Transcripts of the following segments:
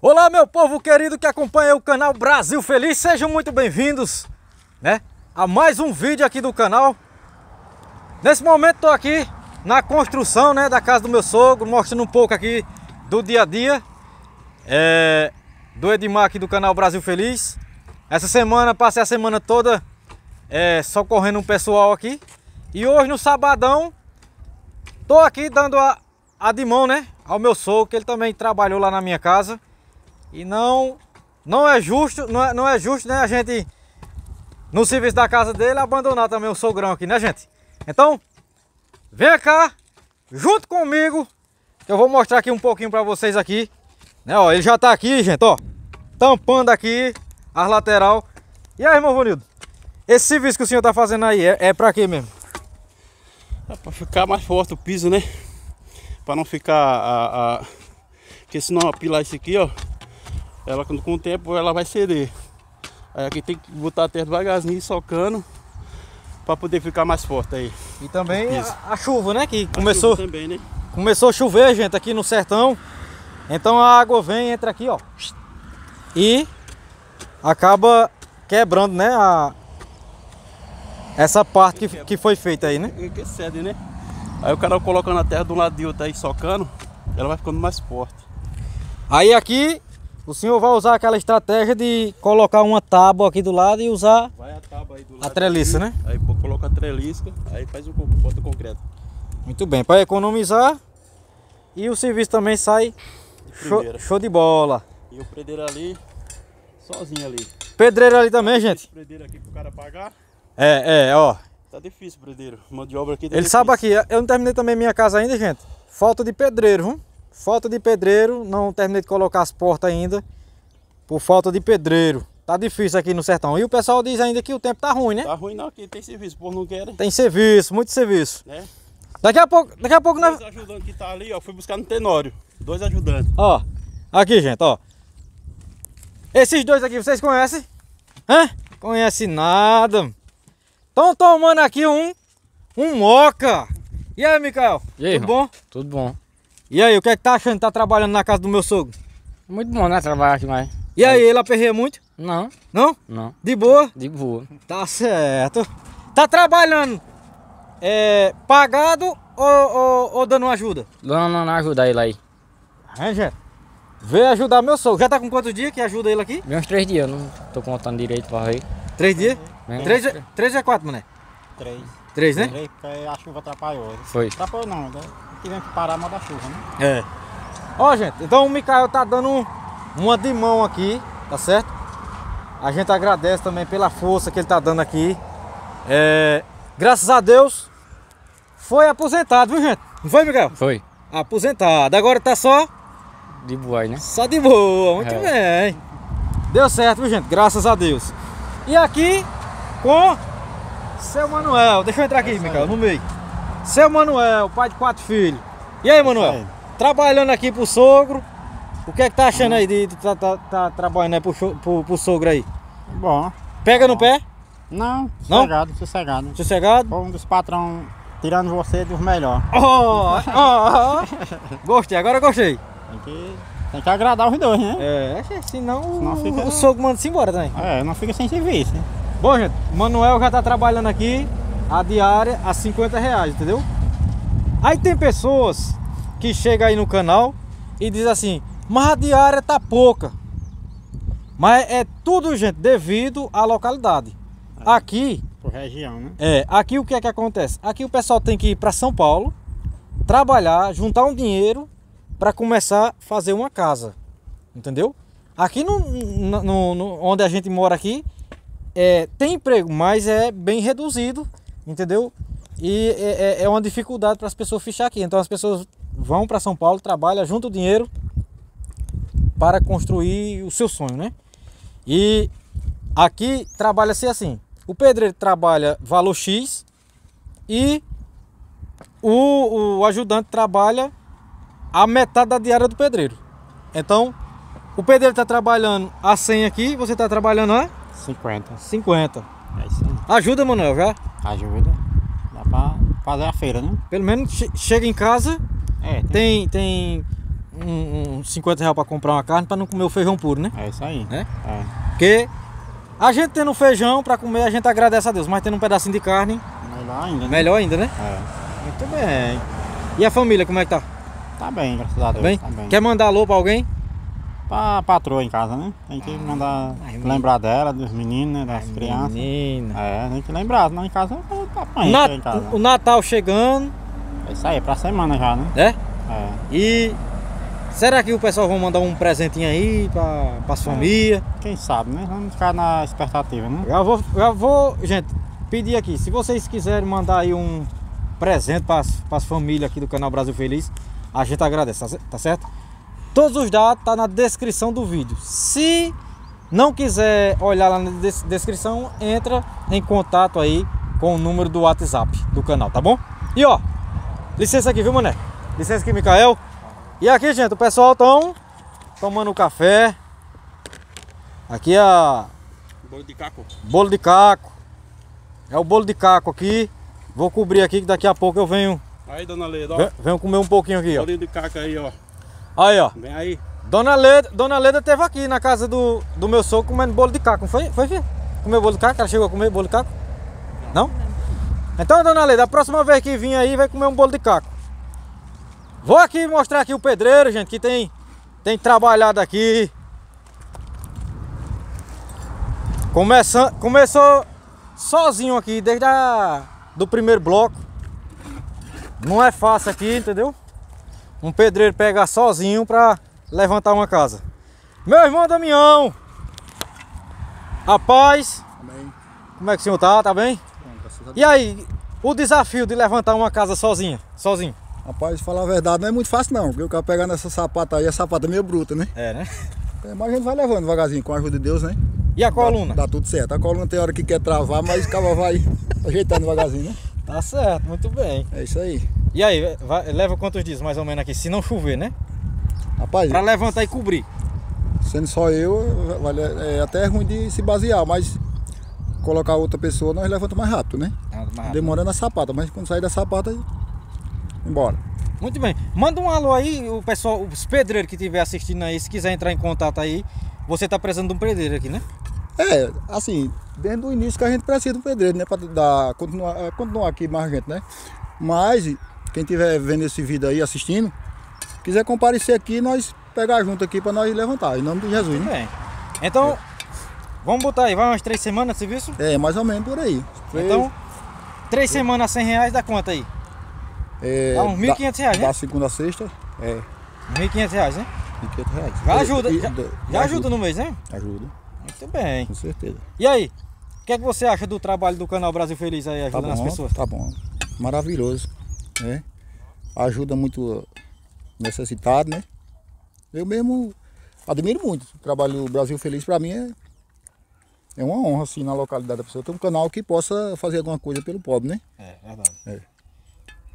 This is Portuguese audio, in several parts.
Olá, meu povo querido que acompanha o canal Brasil Feliz, sejam muito bem-vindos, a mais um vídeo aqui do canal. Nesse momento estou aqui na construção, da casa do meu sogro, mostrando um pouco aqui do dia a dia do Edmar aqui do canal Brasil Feliz. Essa semana, passei a semana toda socorrendo um pessoal aqui e hoje no sabadão estou aqui dando a de mão, ao meu sogro, que ele também trabalhou lá na minha casa. E não é justo, não é justo, a gente, no serviço da casa dele, abandonar também o sogrão aqui, gente? Então, vem cá, junto comigo, que eu vou mostrar aqui um pouquinho pra vocês aqui. Ó, ele já tá aqui, gente, ó, tampando aqui as lateral. E aí, irmão Bonildo, esse serviço que o senhor tá fazendo aí é pra quê mesmo? É pra ficar mais forte o piso, Pra não ficar porque senão a pilar isso aqui, ó, ela com o tempo ela vai ceder. Aí aqui tem que botar a terra devagarzinho, socando, para poder ficar mais forte aí. E também a chuva, que começou também, começou a chover, gente, aqui no sertão. Então a água vem, entra aqui, ó, e acaba quebrando, essa parte que foi feita aí, Que cede, Aí o cara colocando a terra de um lado e outro aí, socando, ela vai ficando mais forte. Aí aqui o senhor vai usar aquela estratégia de colocar uma tábua aqui do lado e usar a treliça, Aí coloca a treliça, aí bota o concreto. Muito bem, para economizar e o serviço também sai show de bola. E o pedreiro ali, sozinho ali. Pedreiro ali também, gente. Esse pedreiro aqui pro cara pagar. Ó. Tá difícil, pedreiro. Mão de obra aqui tá difícil. Sabe aqui, eu não terminei também minha casa ainda, gente. Falta de pedreiro, viu? Falta de pedreiro, não terminei de colocar as portas ainda, por falta de pedreiro. Tá difícil aqui no sertão. E o pessoal diz ainda que o tempo tá ruim, Tá ruim não, aqui tem serviço, o povo não quer. Tem serviço, muito serviço. Daqui a pouco nós... Dois ajudantes que tá ali, ó, fui buscar no Tenório. Dois ajudantes. Ó, aqui, gente, ó. Esses dois aqui, vocês conhecem? Hã? Conhece nada. Estão tomando aqui um moca. E aí, Mikael? E aí, tudo bom? Tudo bom. E aí, o que é que tá achando? Tá trabalhando na casa do meu sogro? Muito bom, trabalhar aqui mais. E aí, ele aperreia muito? Não. Não? Não. De boa? De boa. Tá certo. Tá trabalhando pagado ou dando uma ajuda? Não ajuda ele aí. Gente, vem ajudar meu sogro. Já tá com quantos dias que ajuda ele aqui? Vem uns 3 dias, não tô contando direito pra ver. 3 dias? É. 3 ou 4, mané? 3. 3, Três, porque a chuva atrapalhou. Foi. Atrapalhou não, tivemos que parar a mão da chuva, É. Ó, gente, então o Mikael tá dando uma de mão aqui, tá certo? A gente agradece também pela força que ele tá dando aqui. Graças a Deus, foi aposentado, viu, gente? Não foi, Mikael? Foi. Aposentado. Agora tá só... de boa, Só de boa, muito bem. Deu certo, viu, gente? Graças a Deus. E aqui, com... seu Manoel, deixa eu entrar aqui, Mikael, no meio. Seu Manoel, pai de 4 filhos. E aí, Manoel? Trabalhando aqui pro sogro. O que é que tá achando aí de tá trabalhando aí pro sogro aí? Bom. Pega no pé? Não, sossegado, sossegado. Sossegado? Um dos patrão tirando você dos melhores. Gostei, agora gostei. Tem que agradar os dois, senão fica... o sogro manda-se embora também. Não fica sem serviço, Bom, gente, o Manoel já tá trabalhando aqui a diária a R$50, entendeu? Aí tem pessoas que chegam aí no canal e dizem assim, mas a diária tá pouca. Mas é tudo, gente, devido à localidade. Aqui... por região, aqui o que é que acontece? Aqui o pessoal tem que ir para São Paulo, trabalhar, juntar um dinheiro para começar a fazer uma casa, entendeu? Aqui onde a gente mora aqui, tem emprego, mas é bem reduzido, entendeu? E é uma dificuldade para as pessoas fichar aqui. Então as pessoas vão para São Paulo, trabalham, juntam o dinheiro para construir o seu sonho, E aqui trabalha-se assim. O pedreiro trabalha valor X e o ajudante trabalha a metade da diária do pedreiro. Então o pedreiro está trabalhando a 100 aqui, você está trabalhando a... 50. É isso aí. Ajuda, Manoel, já? Ajuda. Dá pra fazer a feira, Pelo menos chega em casa, tem R$50 para comprar uma carne para não comer o feijão puro, né? É isso aí. É? É. Porque a gente tendo feijão para comer, a gente agradece a Deus, mas tendo um pedacinho de carne... Melhor ainda, né? Melhor ainda, né? É. Muito bem. E a família, como é que tá? Tá bem, graças a Deus. Bem? Tá bem. Quer mandar alô para alguém? Pra patroa em casa, né? Tem que mandar, lembrar dela, dos meninos, né? Das crianças. Menina. É, tem que lembrar, senão em casa tá apanhando em casa. O Natal chegando. É isso aí, é pra semana já, né? É? É. E será que o pessoal vai mandar um presentinho aí pra sua família? Quem sabe, né? Vamos ficar na expectativa, né? Eu vou, gente, pedir aqui, se vocês quiserem mandar aí um presente pras famílias aqui do canal Brasil Feliz, a gente agradece, tá certo? Todos os dados estão na descrição do vídeo. Se não quiser olhar lá na descrição, entra em contato aí com o número do WhatsApp do canal, tá bom? E ó, licença aqui, viu, mané? Licença aqui, Mikael. E aqui, gente, o pessoal estão tomando café. Aqui é a... bolo de caco. Bolo de caco. É o bolo de caco aqui. Vou cobrir aqui que daqui a pouco eu venho... Aí, dona Leda, ó. Venho comer um pouquinho aqui, ó. Bolo de caco aí, ó. Aí, ó. Vem aí. Dona Leda esteve aqui na casa do meu sogro comendo bolo de caco. Foi, filho? Comeu bolo de caco? Ela chegou a comer bolo de caco? Não? Então, dona Leda, a próxima vez que vir aí, vai comer um bolo de caco. Vou aqui mostrar aqui o pedreiro, gente, que tem trabalhado aqui. Começou sozinho aqui, desde do primeiro bloco. Não é fácil aqui, entendeu? Um pedreiro pegar sozinho para levantar uma casa. Meu irmão Damião, rapaz, amém. Como é que o senhor tá? Tá bem? Bom, e aí, o desafio de levantar uma casa sozinho? Rapaz, falar a verdade não é muito fácil não, porque o cara pegar nessa sapata aí, a sapata é meio bruta, né? É, né? É, mas a gente vai levando devagarzinho, com a ajuda de Deus, né? E a coluna? Dá tudo certo, a coluna tem hora que quer travar, mas o cara vai ajeitando devagarzinho, né? Tá certo, muito bem. É isso aí. E aí, leva quantos dias mais ou menos aqui, se não chover, né? Rapaz... pra levantar e cobrir. Sendo só eu, é até ruim de se basear, mas colocar outra pessoa, nós levantamos mais rápido, né? Demorando a sapata, mas quando sair da sapata, embora. Muito bem. Manda um alô aí, o pessoal, os pedreiros que estiver assistindo aí, se quiser entrar em contato aí, você tá precisando de um pedreiro aqui, né? É, assim, desde o início que a gente precisa de um pedreiro, né? Pra continuar aqui mais gente, né? Mas... quem estiver vendo esse vídeo aí, assistindo, quiser comparecer aqui, nós pegar junto aqui para nós levantar, em nome de Jesus, né? É. Então, vamos botar aí, vai umas 3 semanas de serviço? É, mais ou menos por aí. Então, 3 semanas, R$100 dá quanto aí? É, dá uns R$1.500, né? Da segunda a sexta, é. R$1.500, né? R$1.500. Já ajuda no mês, né? Ajuda. Muito bem. Com certeza. E aí, o que é que você acha do trabalho do canal Brasil Feliz aí, ajudando as pessoas? Tá bom, maravilhoso. É, ajuda muito necessitado, né? Eu mesmo admiro muito o trabalho do Brasil Feliz. Para mim é uma honra, assim, na localidade da pessoa ter um canal que possa fazer alguma coisa pelo pobre, né? É, verdade. É.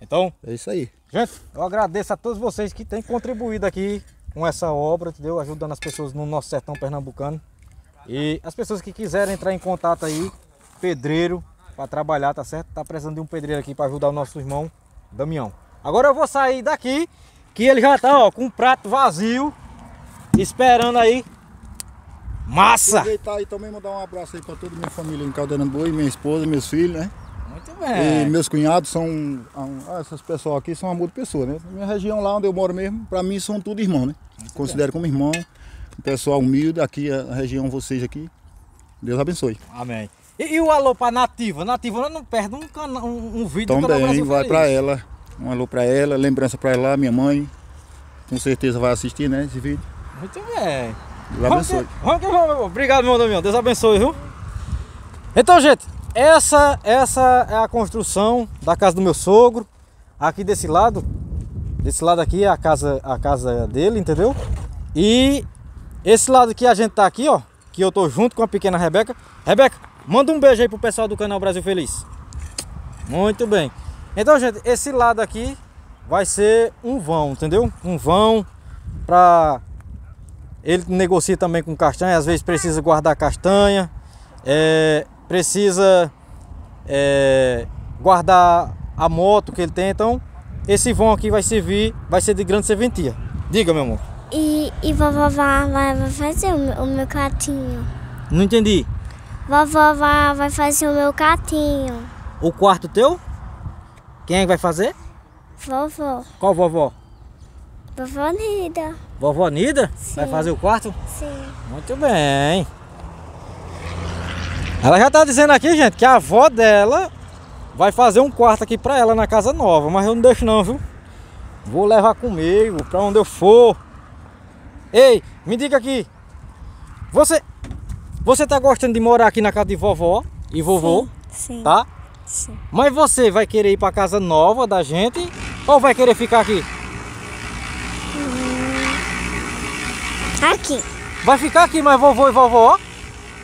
Então, é isso aí. Gente, eu agradeço a todos vocês que têm contribuído aqui com essa obra, entendeu? Ajudando as pessoas no nosso sertão pernambucano. E as pessoas que quiserem entrar em contato aí, pedreiro, para trabalhar, tá certo? Tá precisando de um pedreiro aqui para ajudar o nosso irmão Damião. Agora eu vou sair daqui, que ele já tá, ó, com um prato vazio, esperando aí. Massa! Aproveitar aí também, mandar um abraço aí pra toda a minha família em Caldeirão Bonito, minha esposa, meus filhos, né? Muito bem! E meus cunhados são, essas pessoas aqui são amor de pessoa, né? Minha região lá onde eu moro mesmo, pra mim são tudo irmão, né? Muito considero bem. Como irmão, pessoal humilde, aqui a região, vocês aqui, Deus abençoe. Amém. E o alô para Nativa? Nativa não perde um vídeo do canal Brasil Feliz. Também vai para ela, um alô para ela, lembrança para ela, minha mãe, com certeza vai assistir, né, esse vídeo. Muito bem. Deus abençoe. Vamos que vamos. Obrigado, meu Damião. Deus abençoe, viu? Então, gente, essa é a construção da casa do meu sogro. Aqui desse lado aqui é a casa dele, entendeu? E esse lado aqui a gente tá aqui, ó, que eu tô junto com a pequena Rebeca. Rebeca, manda um beijo aí pro pessoal do canal Brasil Feliz. Muito bem. Então, gente, esse lado aqui vai ser um vão, entendeu? Um vão pra... ele negocia também com castanha. Às vezes precisa guardar castanha. Precisa guardar a moto que ele tem. Então, esse vão aqui vai servir, vai ser de grande serventia. Diga, meu amor. E vovó vai fazer o meu quartinho. Não entendi. Vovó vai fazer o meu quartinho. O quarto teu? Quem é que vai fazer? Vovó. Qual vovó? Vovó Nida. Vovó Nida? Sim. Vai fazer o quarto? Sim. Muito bem. Ela já tá dizendo aqui, gente, que a avó dela vai fazer um quarto aqui pra ela na casa nova. Mas eu não deixo não, viu? Vou levar comigo pra onde eu for. Ei, me diga aqui. Você tá gostando de morar aqui na casa de vovó e vovô? Sim. Tá? Sim. Mas você vai querer ir pra casa nova da gente ou vai querer ficar aqui? Aqui. Vai ficar aqui, mas vovô e vovó?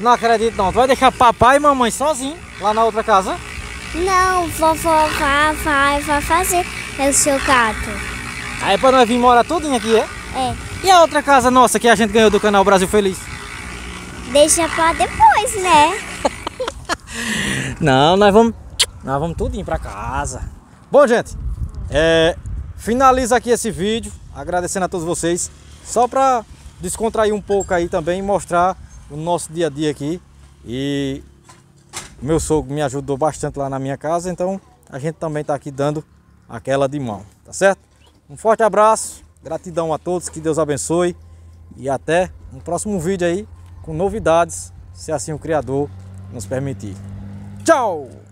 Não acredito não. Tu vai deixar papai e mamãe sozinho lá na outra casa? Não, vovó vai fazer o seu gato. Aí pra nós vir morar tudinho aqui, é? É. E a outra casa nossa que a gente ganhou do canal Brasil Feliz? Deixa pra depois, né? Não, nós vamos tudinho pra casa. Bom, gente, finaliza aqui esse vídeo, agradecendo a todos vocês, só pra descontrair um pouco aí também, mostrar o nosso dia a dia aqui. E meu sogro me ajudou bastante lá na minha casa, então a gente também tá aqui dando aquela de mão, tá certo? Um forte abraço, gratidão a todos, que Deus abençoe e até um próximo vídeo aí com novidades, se assim o Criador nos permitir. Tchau!